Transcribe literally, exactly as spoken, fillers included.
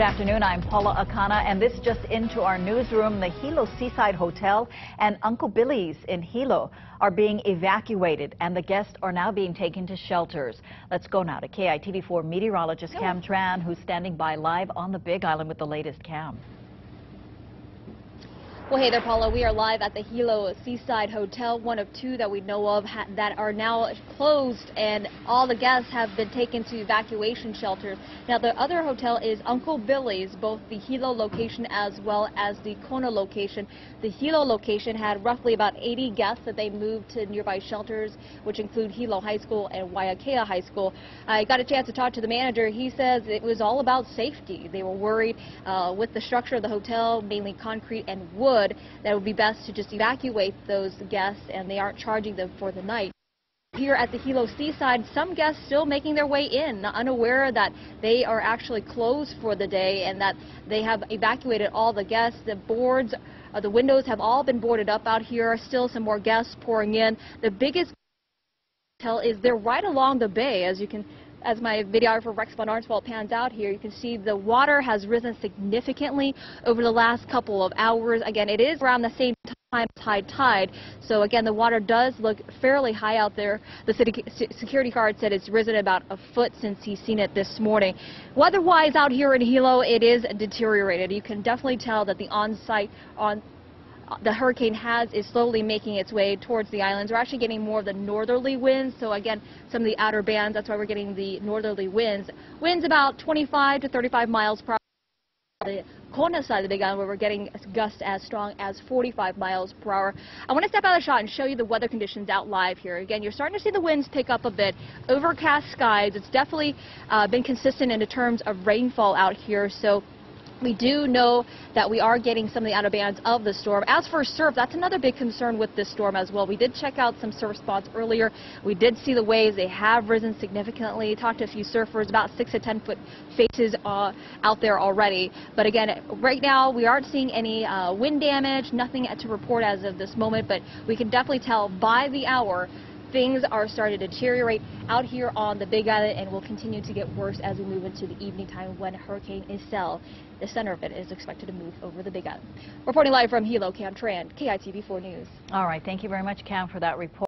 Good afternoon, I'm Paula Akana, and this just into our newsroom. The Hilo Seaside Hotel and Uncle Billy's in Hilo are being evacuated, and the guests are now being taken to shelters. Let's go now to K I T V four meteorologist Cam Tran, who's standing by live on the Big Island with the latest. Cam. Well, hey there, Paula. We are live at the Hilo Seaside Hotel, one of two that we know of ha that are now closed, and all the guests have been taken to evacuation shelters. Now, the other hotel is Uncle Billy's, both the Hilo location as well as the Kona location. The Hilo location had roughly about eighty guests that they moved to nearby shelters, which include Hilo High School and Waiakea High School. I got a chance to talk to the manager. He says it was all about safety. They were worried uh, with the structure of the hotel, mainly concrete and wood, that it would be best to just evacuate those guests, and they aren't charging them for the night. Here at the Hilo Seaside, some guests still making their way in, unaware that they are actually closed for the day and that they have evacuated all the guests. The boards, uh, the windows have all been boarded up out here. Still some more guests pouring in. The biggest hotel is they're right along the bay, as you can As my videographer Rex von Arnswald pans out here, you can see the water has risen significantly over the last couple of hours. Again, it is around the same time as high tide, so again, the water does look fairly high out there. The city security guard said it's risen about a foot since he's seen it this morning. Weather-wise, out here in Hilo, it is deteriorated. You can definitely tell that the on-site on the hurricane has is slowly making its way towards the islands. We're actually getting more of the northerly winds, so again, some of the outer bands, that's why we're getting the northerly winds. Winds about twenty-five to thirty-five miles per hour. The Kona side of the Big Island, where we're getting gusts as strong as forty-five miles per hour. I want to step out of the shot and show you the weather conditions out live here. Again, you're starting to see the winds pick up a bit. Overcast skies. It's definitely uh, been consistent in terms of rainfall out here, so we do know that we are getting some of the outer bands of the storm. As for surf, that's another big concern with this storm as well. We did check out some surf spots earlier. We did see the waves. They have risen significantly. Talked to a few surfers, about six to ten foot faces uh, out there already. But again, right now, we aren't seeing any uh, wind damage, nothing to report as of this moment, but we can definitely tell by the hour things are starting to deteriorate out here on the Big Island, and will continue to get worse as we move into the evening time when Hurricane Iselle, the center of it, is expected to move over the Big Island. Reporting live from Hilo, Cam Tran, K I T V four News. All right, thank you very much, Cam, for that report.